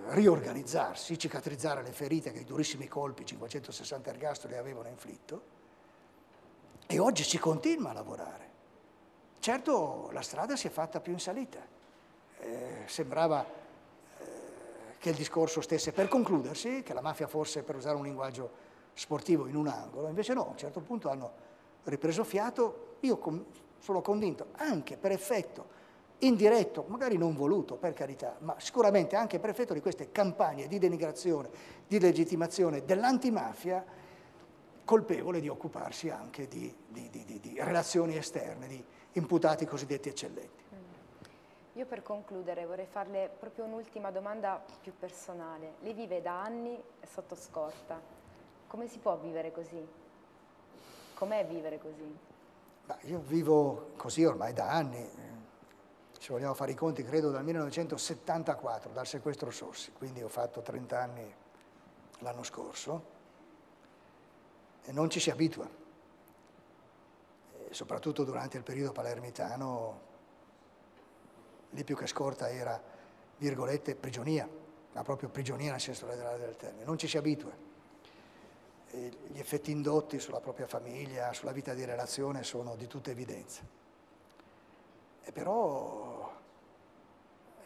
riorganizzarsi, cicatrizzare le ferite che i durissimi colpi, cinquecentosessanta ergastoli, avevano inflitto, e oggi si continua a lavorare. Certo, la strada si è fatta più in salita, eh, sembrava eh, che il discorso stesse per concludersi, che la mafia fosse, per usare un linguaggio sportivo, in un angolo, invece no, a un certo punto hanno ripreso fiato. Io com- sono convinto, anche per effetto indiretto, magari non voluto, per carità, ma sicuramente anche per effetto di queste campagne di denigrazione, di legittimazione dell'antimafia, colpevole di occuparsi anche di, di, di, di, di relazioni esterne, di imputati cosiddetti eccellenti. Io per concludere vorrei farle proprio un'ultima domanda più personale. Lei vive da anni sotto scorta. Come si può vivere così? Com'è vivere così? Ma io vivo così ormai da anni. Se vogliamo fare i conti, credo dal millenovecentosettantaquattro, dal sequestro Sossi, quindi ho fatto trenta anni l'anno scorso, e non ci si abitua, e soprattutto durante il periodo palermitano, lì più che scorta era, virgolette, prigionia, ma proprio prigionia nel senso letterale del termine, non ci si abitua. gli effetti indotti sulla propria famiglia, sulla vita di relazione sono di tutta evidenza. E però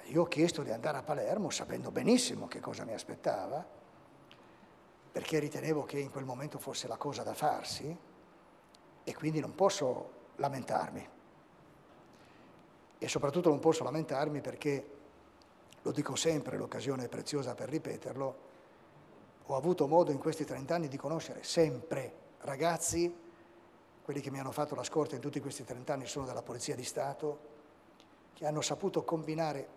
io ho chiesto di andare a Palermo sapendo benissimo che cosa mi aspettava, perché ritenevo che in quel momento fosse la cosa da farsi e quindi non posso lamentarmi. E soprattutto non posso lamentarmi perché, lo dico sempre, l'occasione è preziosa per ripeterlo, ho avuto modo in questi trent'anni di conoscere sempre ragazzi, quelli che mi hanno fatto la scorta in tutti questi trent'anni sono della Polizia di Stato, che hanno saputo combinare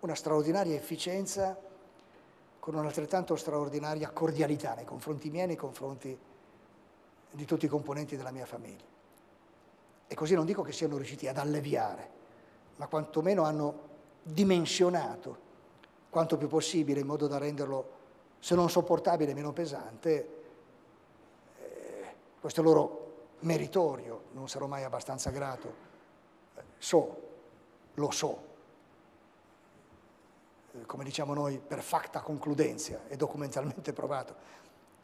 una straordinaria efficienza con un'altrettanto straordinaria cordialità nei confronti miei e nei confronti di tutti i componenti della mia famiglia. E così non dico che siano riusciti ad alleviare, ma quantomeno hanno dimensionato quanto più possibile in modo da renderlo, se non sopportabile, meno pesante, eh, questo loro meritorio, non sarò mai abbastanza grato, eh, so, lo so, eh, come diciamo noi, per facta concludenza, è documentalmente provato,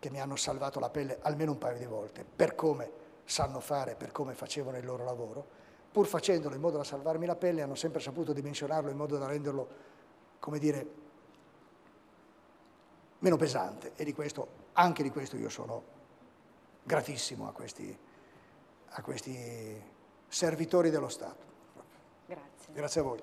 che mi hanno salvato la pelle almeno un paio di volte, per come sanno fare, per come facevano il loro lavoro, pur facendolo in modo da salvarmi la pelle, hanno sempre saputo dimensionarlo in modo da renderlo, come dire, meno pesante, e di questo, anche di questo io sono gratissimo a questi, a questi servitori dello Stato. Grazie. Grazie a voi.